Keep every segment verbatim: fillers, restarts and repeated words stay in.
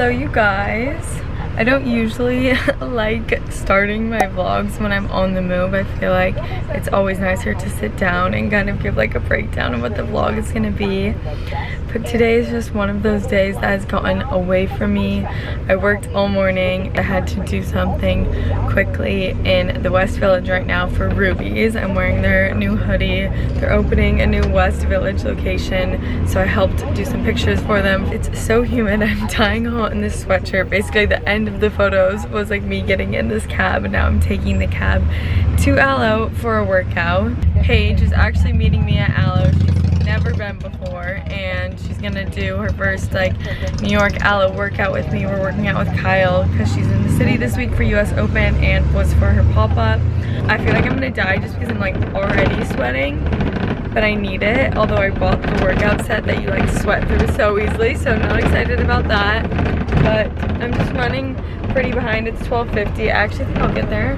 Hello you guys. I don't usually like starting my vlogs when I'm on the move. I feel like it's always nicer to sit down and kind of give like a breakdown of what the vlog is gonna be. But today is just one of those days that has gotten away from me. I worked all morning. I had to do something quickly in the West Village right now for Rubies. I'm wearing their new hoodie. They're opening a new West Village location, so I helped do some pictures for them. It's so humid. I'm dying hot in this sweatshirt. Basically, the end of the photos was like me getting in this cab, and now I'm taking the cab to Alo for a workout. Paige is actually meeting me at Alo. She's never been before, and she's gonna do her first like New York Alo workout with me. We're working out with Kyle because she's in the city this week for U S Open and was for her pop-up. I feel like I'm gonna die just because I'm like already sweating, but I need it. Although I bought the workout set that you like sweat through so easily, so I'm not excited about that. But I'm just running pretty behind. It's twelve fifty. I actually think I'll get there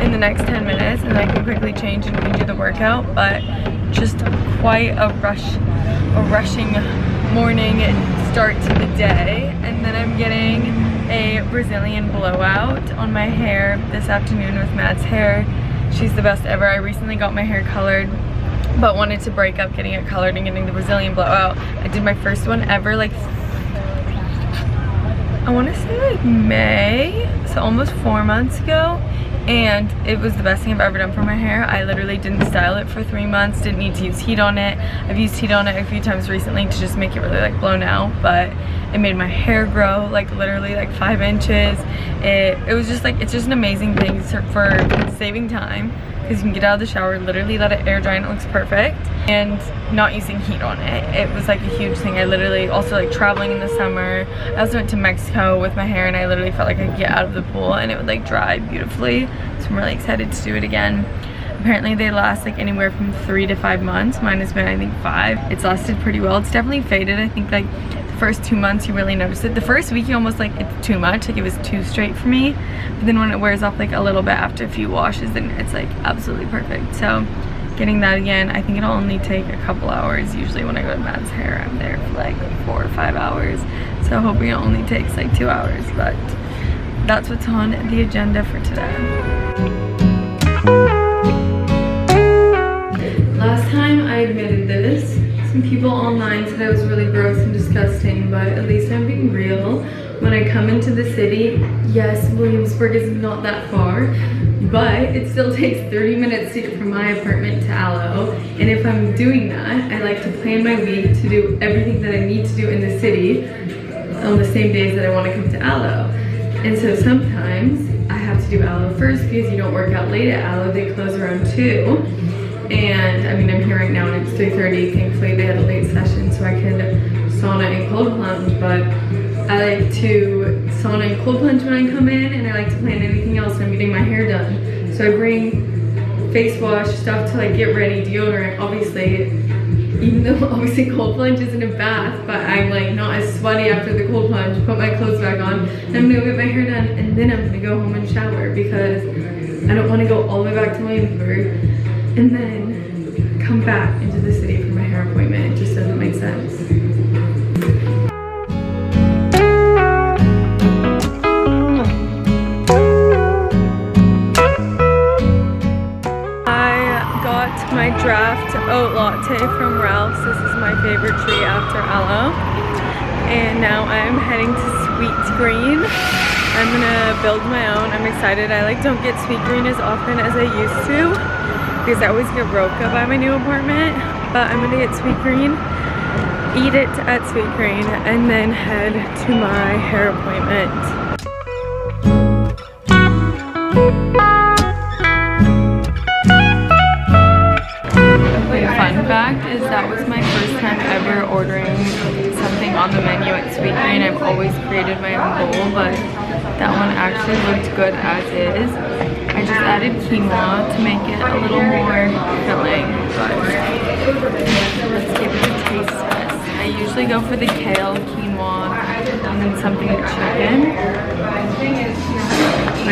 in the next ten minutes, and I can quickly change and redo the workout. But just quite a rush, a rushing morning and start to the day. And then I'm getting a Brazilian blowout on my hair this afternoon with Mads Hair. She's the best ever. I recently got my hair colored, but wanted to break up getting it colored and getting the Brazilian blowout. I did my first one ever, like, I wanna say like May, so almost four months ago, and it was the best thing I've ever done for my hair. I literally didn't style it for three months, didn't need to use heat on it. I've used heat on it a few times recently to just make it really like blown out, but it made my hair grow like literally like five inches. It, it was just like, it's just an amazing thing for saving time, because you can get out of the shower, literally let it air dry and it looks perfect, and not using heat on it. It was like a huge thing. I literally also like traveling in the summer. I also went to Mexico with my hair, and I literally felt like I could get out of the pool and it would like dry beautifully. So I'm really excited to do it again. Apparently they last like anywhere from three to five months. Mine has been, I think, five. It's lasted pretty well. It's definitely faded. I think like the first two months you really notice it. The first week you almost like, it's too much. Like it was too straight for me. But then when it wears off like a little bit after a few washes, then it's like absolutely perfect. So getting that again, I think it'll only take a couple hours. Usually when I go to Mads Hair, I'm there for like four or five hours. So hoping it only takes like two hours, but that's what's on the agenda for today. Last time I admitted this, some people online said I was really gross and disgusting, but at least I'm being real. When I come into the city, yes, Williamsburg is not that far, but it still takes thirty minutes to get from my apartment to Alo. And if I'm doing that, I like to plan my week to do everything that I need to do in the city on the same days that I want to come to Alo. And so sometimes I have to do Alo first because you don't work out late at Alo, they close around two. And I mean, I'm here right now and it's three thirty. Thankfully they had a late session so I could sauna and cold plunge, but I like to sauna and cold plunge when I come in, and I like to plan anything else. I'm getting my hair done, so I bring face wash, stuff to like get ready, deodorant, obviously, even though obviously cold plunge isn't a bath, but I'm like not as sweaty after the cold plunge. Put my clothes back on, and I'm gonna go get my hair done, and then I'm gonna go home and shower because I don't want to go all the way back to Williamsburg and then come back into the city for my hair appointment. It just doesn't make sense. I got my draft oat latte from Ralph's. This is my favorite treat after Alo. And now I'm heading to Sweetgreen. I'm gonna build my own. I'm excited. I like don't get Sweetgreen as often as I used to, because I always get Roka by my new apartment, but I'm gonna get Sweetgreen, eat it at Sweetgreen, and then head to my hair appointment. Fun fact is that was my first time ever ordering something on the menu at Sweetgreen. I've always created my own bowl, but that one actually looked good as is. I just added quinoa to make it a little more filling, but let's give it a taste test. I usually go for the kale, quinoa, and then something chicken. But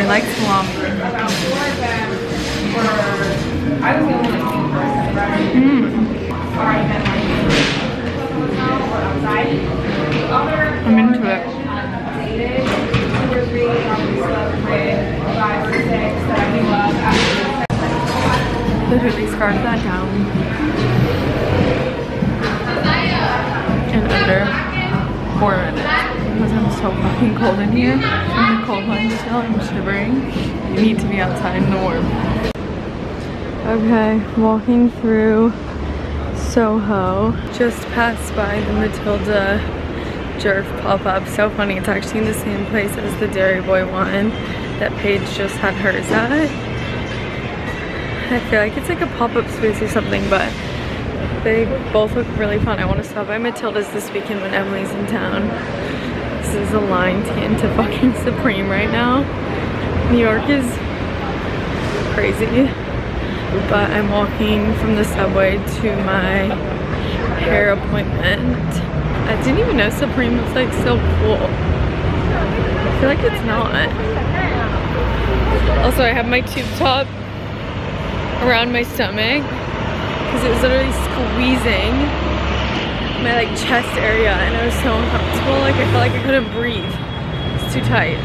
I like salami. Mm. I'm into it. literally scarf that down in under four minutes because I'm so fucking cold in here. I'm in a cold line still. I'm shivering. I need to be outside in the warm. Okay, walking through Soho. Just passed by the Matilda Jerf pop-up. So funny, it's actually in the same place as the Dairy Boy one that Paige just had hers at. I feel like it's like a pop-up space or something, but they both look really fun. I want to stop by Matilda's this weekend when Emily's in town. This is a line to get into fucking Supreme right now. New York is crazy. But I'm walking from the subway to my hair appointment. I didn't even know Supreme was like so cool. I feel like it's not. Also, I have my tube top around my stomach because it was literally squeezing my like chest area and I was so uncomfortable. Like I felt like I couldn't breathe. It's too tight.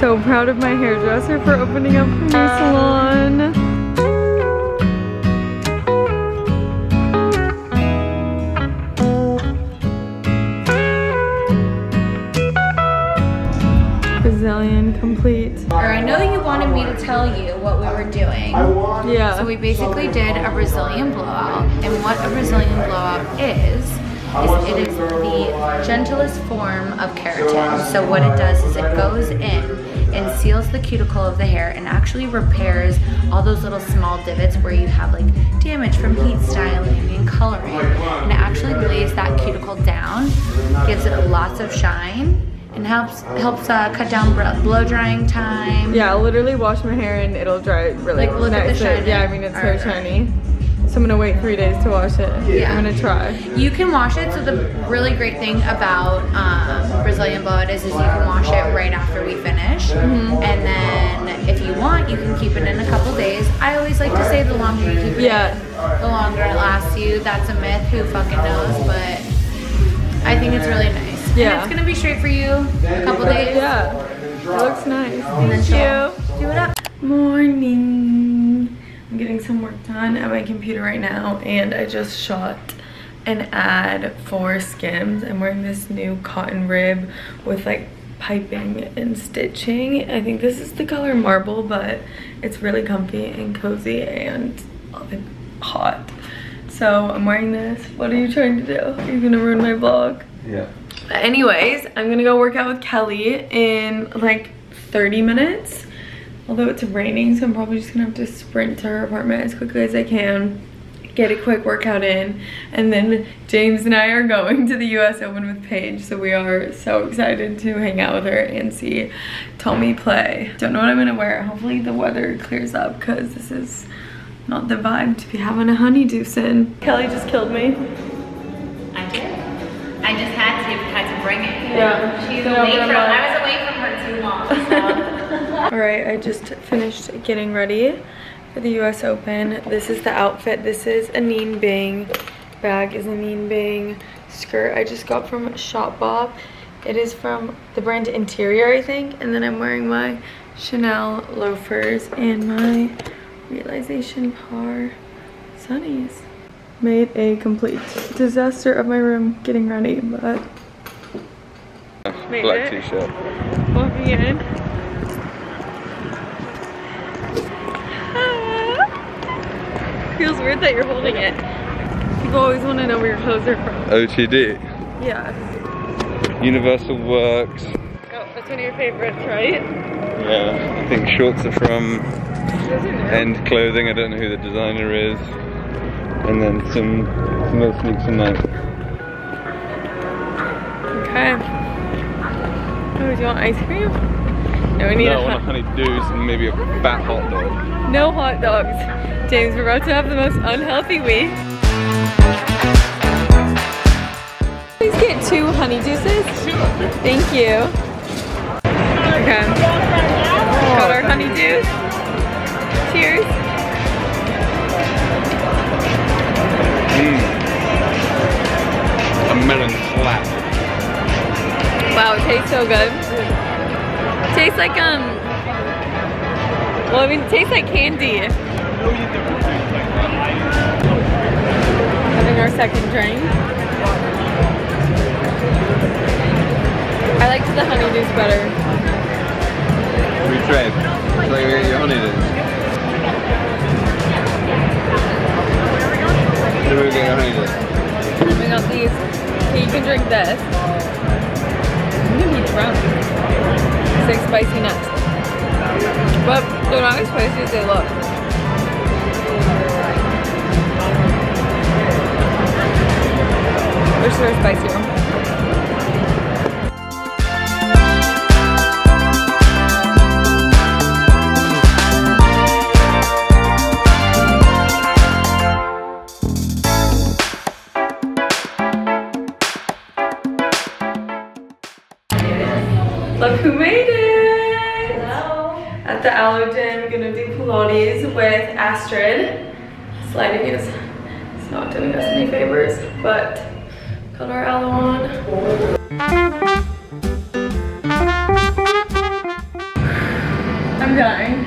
So proud of my hairdresser for opening up her new salon. Complete. Or I know you wanted me to tell you what we were doing. Yeah. So we basically did a Brazilian blowout, and what a Brazilian blowout is, is it is the gentlest form of keratin. So what it does is it goes in and seals the cuticle of the hair and actually repairs all those little small divots where you have like damage from heat styling and coloring. And it actually lays that cuticle down, gives it lots of shine, and helps helps uh, cut down blow drying time. Yeah, I'll literally wash my hair and it'll dry really like, look at the shiny. Yeah, I mean it's so right, shiny. Right. So I'm gonna wait three days to wash it. Yeah. I'm gonna try. You can wash it, so the really great thing about um, Brazilian blowout is, is you can wash it right after we finish. Mm-hmm. And then if you want, you can keep it in a couple days. I always like to say the longer you keep it yeah. in, the longer it lasts you. That's a myth, who fucking knows, but I think it's really nice. Yeah. And it's gonna be straight for you a couple days. Yeah, it looks nice. Thank you. Do it up. Morning. I'm getting some work done at my computer right now, and I just shot an ad for Skims. I'm wearing this new cotton rib with like piping and stitching. I think this is the color marble, but it's really comfy and cozy and hot. So I'm wearing this. What are you trying to do? Are you gonna ruin my vlog? Yeah. But anyways, I'm gonna go work out with Kelly in like thirty minutes. Although it's raining, so I'm probably just gonna have to sprint to her apartment as quickly as I can, get a quick workout in, and then James and I are going to the U S Open with Paige, so we are so excited to hang out with her and see Tommy play. Don't know what I'm gonna wear. Hopefully the weather clears up because this is not the vibe to be having a honeydeuce in. Kelly just killed me. I did. I just had to had to bring it. Yeah. She's no, away from I was away from her too long. So. Alright, I just finished getting ready for the U S Open. This is the outfit. This is a Neen Bing. Bag is a Neen Bing. Skirt I just got from Shopbop. It is from the brand Interior, I think. And then I'm wearing my Chanel loafers and my Realization Par sunnies. Made a complete disaster of my room getting ready, but made black t-shirt. Walking in. Ah. Feels weird that you're holding it. People always want to know where your clothes are from. O T D. Yeah. Universal Works. Oh, that's one of your favorites, right? Yeah. I think shorts are from End Clothing. I don't know who the designer is. And then some more sneaks and that. Okay. Oh, do you want ice cream? No, we need no, a I want a honeydews and maybe a fat hot dog. No hot dogs. James, we're about to have the most unhealthy week. Please get two honeydeuces. Thank you. Okay. Got our honeydews. Cheers. Mm. A melon slap. Wow, it tastes so good. Tastes like um well I mean it tastes like candy. Having our second drink. I liked the honeydews better. We tried. It's like your honeydews. So we get our honeydews. We got these. Okay, you can drink this. I'm gonna be drunk. Six spicy nuts. But they're not as spicy as they look. They're so spicier. Look who made it! At the Alo Gym, gonna do Pilates with Astrid. Sliding is it's not doing us any favors, but got our Alo on. I'm dying.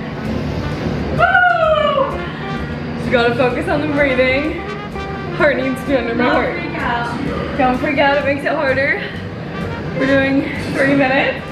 Woo! Just gotta focus on the breathing. Heart needs to be under my heart. Don't freak out. Don't freak out, it makes it harder. We're doing three minutes.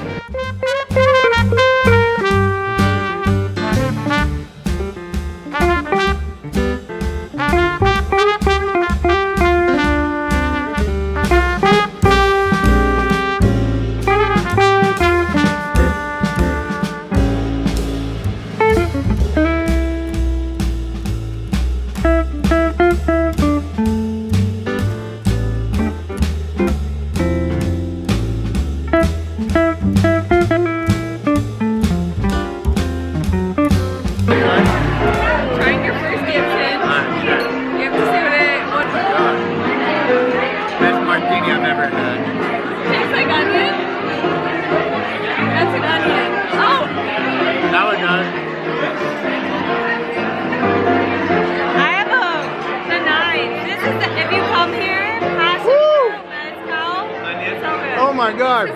Oh my God.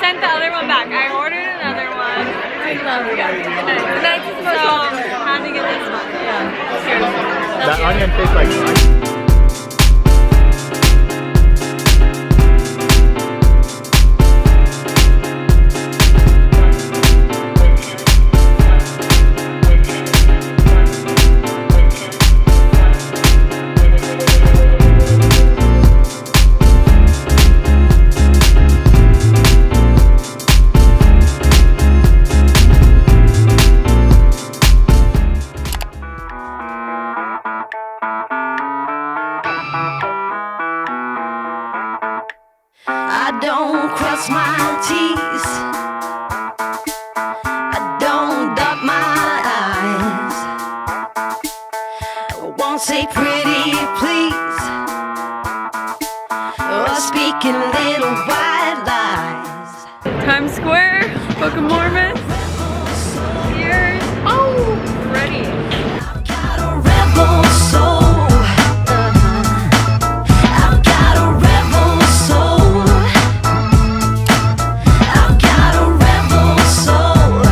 Sent the other one back. I ordered another one. I love it. Nice. So, how to get this one? Yeah. Here. That That's onion tastes like Times Square, Book of Mormon, Sears. Oh, ready. I've got a rebel soul. I've got a rebel soul. I've got a rebel soul.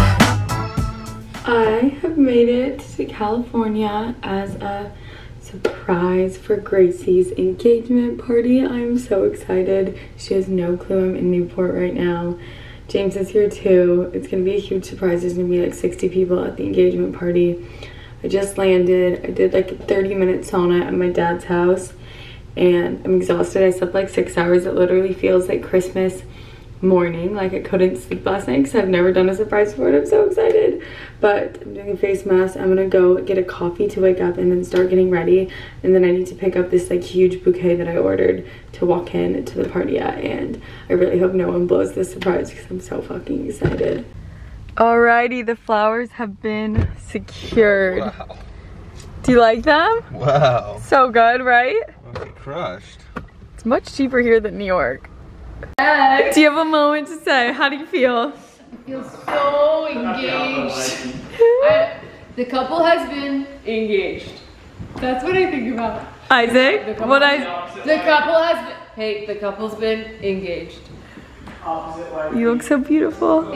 I have made it to California as a surprise for Gracie's engagement party. I'm so excited. She has no clue I'm in Newport right now. James is here too. It's gonna be a huge surprise. There's gonna be like sixty people at the engagement party. I just landed. I did like a thirty minute sauna at my dad's house and I'm exhausted. I slept like six hours. It literally feels like Christmas morning. Like I couldn't sleep last night because I've never done a surprise before and I'm so excited. But I'm doing a face mask. I'm gonna go get a coffee to wake up and then start getting ready. And then I need to pick up this like huge bouquet that I ordered to walk in to the party at. And I really hope no one blows this surprise because I'm so fucking excited. Alrighty, the flowers have been secured. Wow. Do you like them? Wow. So good, right? I'm crushed. It's much cheaper here than New York. Hey. Do you have a moment to say, how do you feel? I feel so engaged. I, the couple has been engaged. That's what I think about. Isaac? The couple, what I, the couple has been, hey, the couple's been engaged. Opposite life. You look so beautiful.